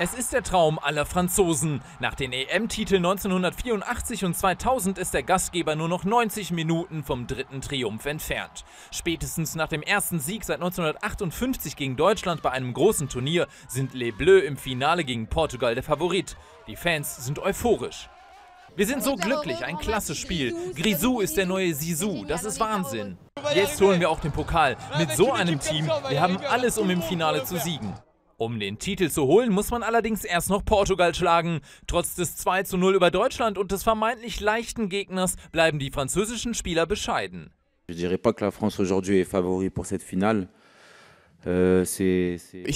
Es ist der Traum aller Franzosen. Nach den EM-Titeln 1984 und 2000 ist der Gastgeber nur noch 90 Minuten vom dritten Triumph entfernt. Spätestens nach dem ersten Sieg seit 1958 gegen Deutschland bei einem großen Turnier sind Les Bleus im Finale gegen Portugal der Favorit. Die Fans sind euphorisch. Wir sind so glücklich, ein klasse Spiel. Grisou ist der neue Zizou, das ist Wahnsinn. Jetzt holen wir auch den Pokal. Mit so einem Team, wir haben alles, um im Finale zu siegen. Um den Titel zu holen, muss man allerdings erst noch Portugal schlagen. Trotz des 2:0 über Deutschland und des vermeintlich leichten Gegners bleiben die französischen Spieler bescheiden. Ich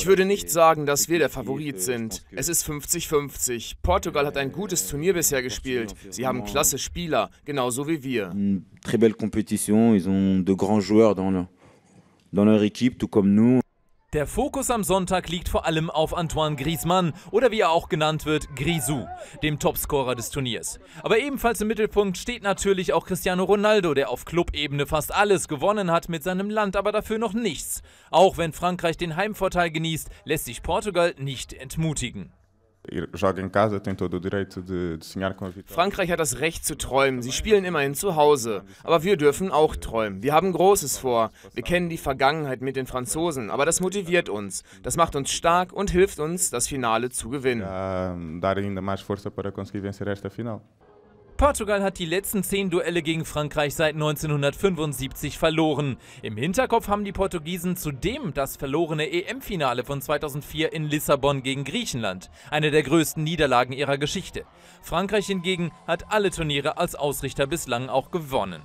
würde nicht sagen, dass wir der Favorit sind. Es ist 50-50. Portugal hat ein gutes Turnier bisher gespielt. Sie haben klasse Spieler, genauso wie wir. Très belle compétition, ils ont de grands joueurs dans leur équipe, tout comme nous. Der Fokus am Sonntag liegt vor allem auf Antoine Griezmann, oder wie er auch genannt wird, Grisou, dem Topscorer des Turniers. Aber ebenfalls im Mittelpunkt steht natürlich auch Cristiano Ronaldo, der auf Clubebene fast alles gewonnen hat mit seinem Land, aber dafür noch nichts. Auch wenn Frankreich den Heimvorteil genießt, lässt sich Portugal nicht entmutigen. Frankreich hat das Recht zu träumen, sie spielen immerhin zu Hause. Aber wir dürfen auch träumen, wir haben Großes vor. Wir kennen die Vergangenheit mit den Franzosen, aber das motiviert uns. Das macht uns stark und hilft uns, das Finale zu gewinnen. Portugal hat die letzten 10 Duelle gegen Frankreich seit 1975 verloren. Im Hinterkopf haben die Portugiesen zudem das verlorene EM-Finale von 2004 in Lissabon gegen Griechenland, eine der größten Niederlagen ihrer Geschichte. Frankreich hingegen hat alle Turniere als Ausrichter bislang auch gewonnen.